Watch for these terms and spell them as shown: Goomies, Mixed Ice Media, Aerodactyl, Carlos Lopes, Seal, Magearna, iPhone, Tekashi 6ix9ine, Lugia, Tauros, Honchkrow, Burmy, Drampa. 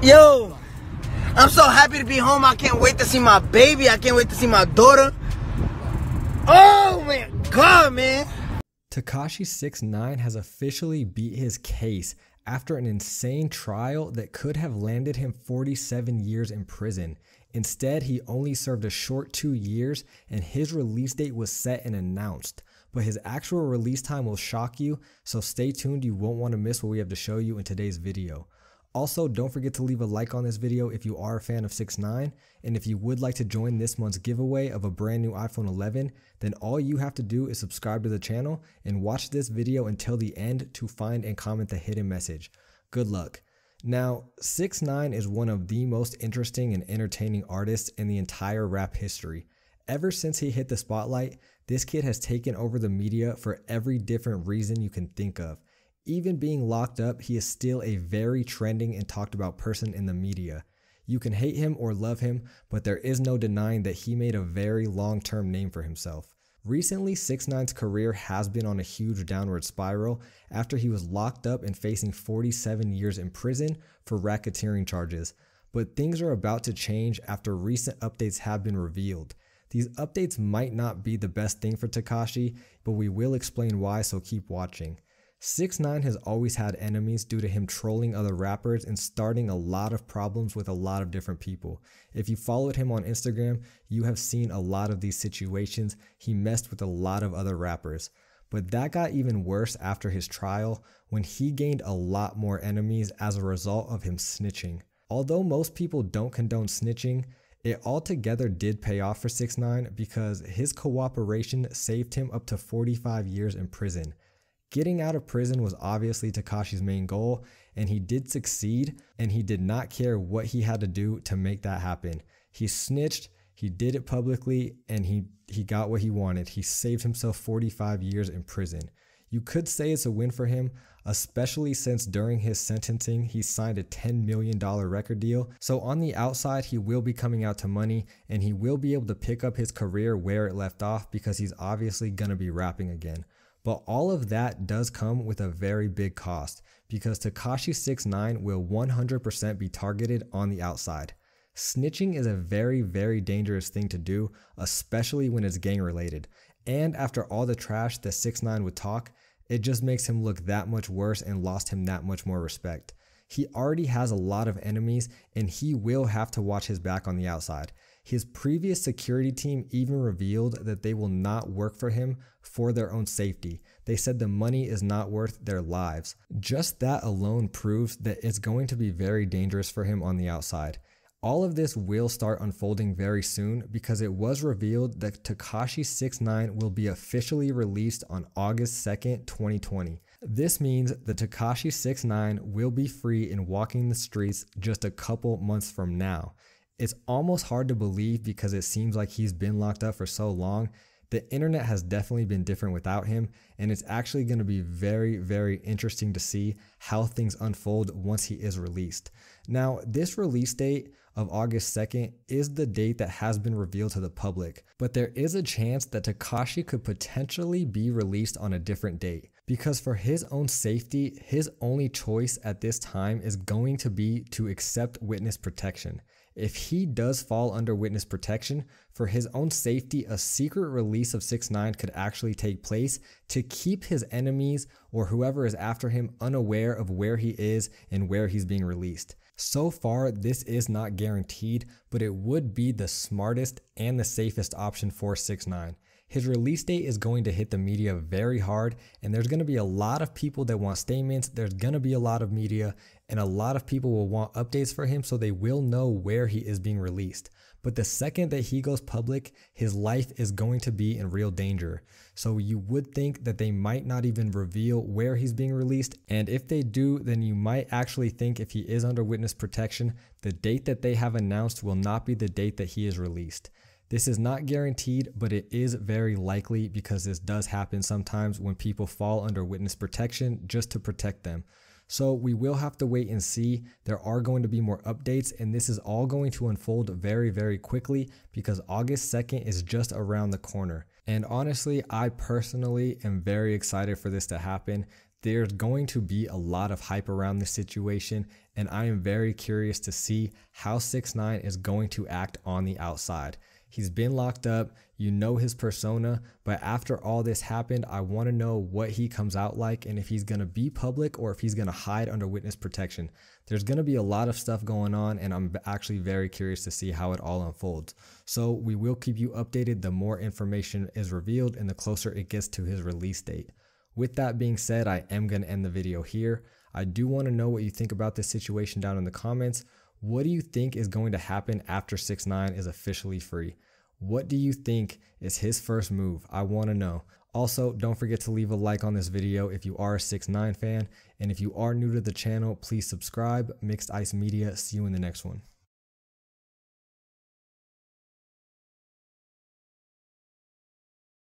Yo, I'm so happy to be home. I can't wait to see my baby. I can't wait to see my daughter. Oh my God, man. Tekashi 6ix9ine has officially beat his case after an insane trial that could have landed him 47 years in prison. Instead, he only served a short 2 years, and his release date was set and announced. But his actual release time will shock you, so stay tuned. You won't want to miss what we have to show you in today's video. Also, don't forget to leave a like on this video if you are a fan of 6ix9ine, and if you would like to join this month's giveaway of a brand new iPhone 11, then all you have to do is subscribe to the channel and watch this video until the end to find and comment the hidden message. Good luck. Now, 6ix9ine is one of the most interesting and entertaining artists in the entire rap history. Ever since he hit the spotlight, this kid has taken over the media for every different reason you can think of. Even being locked up, he is still a very trending and talked about person in the media. You can hate him or love him, but there is no denying that he made a very long-term name for himself. Recently, 6ix9ine's career has been on a huge downward spiral after he was locked up and facing 47 years in prison for racketeering charges. But things are about to change after recent updates have been revealed. These updates might not be the best thing for Tekashi, but we will explain why, so keep watching. 6ix9ine has always had enemies due to him trolling other rappers and starting a lot of problems with a lot of different people. If you followed him on Instagram, you have seen a lot of these situations. He messed with a lot of other rappers. But that got even worse after his trial when he gained a lot more enemies as a result of him snitching. Although most people don't condone snitching, it altogether did pay off for 6ix9ine because his cooperation saved him up to 45 years in prison. Getting out of prison was obviously Tekashi's main goal, and he did succeed, and he did not care what he had to do to make that happen. He snitched, he did it publicly, and he got what he wanted. He saved himself 45 years in prison. You could say it's a win for him, especially since during his sentencing, he signed a $10 million record deal. So on the outside, he will be coming out to money, and he will be able to pick up his career where it left off because he's obviously going to be rapping again. But all of that does come with a very big cost because Tekashi 6ix9ine will 100% be targeted on the outside. Snitching is a very, very dangerous thing to do, especially when it's gang related. And after all the trash that 6ix9ine would talk, it just makes him look that much worse and lost him that much more respect. He already has a lot of enemies and he will have to watch his back on the outside. His previous security team even revealed that they will not work for him for their own safety. They said the money is not worth their lives. Just that alone proves that it's going to be very dangerous for him on the outside. All of this will start unfolding very soon because it was revealed that Tekashi 6ix9ine will be officially released on August 2nd, 2020. This means that Tekashi 6ix9ine will be free and walking the streets just a couple months from now. It's almost hard to believe because it seems like he's been locked up for so long. The internet has definitely been different without him, and it's actually going to be very, very interesting to see how things unfold once he is released. Now, this release date of August 2nd is the date that has been revealed to the public, but there is a chance that Tekashi could potentially be released on a different date because for his own safety, his only choice at this time is going to be to accept witness protection. If he does fall under witness protection, for his own safety, a secret release of 6ix9ine could actually take place to keep his enemies or whoever is after him unaware of where he is and where he's being released. So far, this is not guaranteed, but it would be the smartest and the safest option for 6ix9ine. His release date is going to hit the media very hard, and there's going to be a lot of people that want statements. There's going to be a lot of media, and a lot of people will want updates for him so they will know where he is being released. But the second that he goes public, his life is going to be in real danger. So you would think that they might not even reveal where he's being released, and if they do, then you might actually think if he is under witness protection, the date that they have announced will not be the date that he is released. This is not guaranteed, but it is very likely because this does happen sometimes when people fall under witness protection just to protect them. So we will have to wait and see. There are going to be more updates, and this is all going to unfold very, very quickly because August 2nd is just around the corner. And honestly, I personally am very excited for this to happen. There's going to be a lot of hype around this situation, and I am very curious to see how 6ix9ine is going to act on the outside. He's been locked up, you know his persona, but after all this happened, I want to know what he comes out like and if he's going to be public or if he's going to hide under witness protection. There's going to be a lot of stuff going on, and I'm actually very curious to see how it all unfolds. So we will keep you updated the more information is revealed and the closer it gets to his release date. With that being said, I am going to end the video here. I do want to know what you think about this situation down in the comments. What do you think is going to happen after 6ix9ine is officially free? What do you think is his first move? I want to know. Also, don't forget to leave a like on this video if you are a 6ix9ine fan. And if you are new to the channel, please subscribe. Mixed Ice Media. See you in the next one.